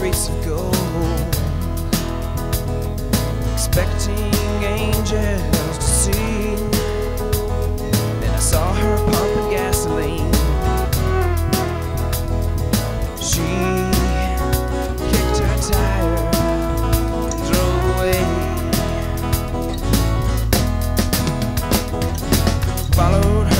trace of gold, expecting angels to see. Then I saw her pumping gasoline. She kicked her tire and drove away. Followed her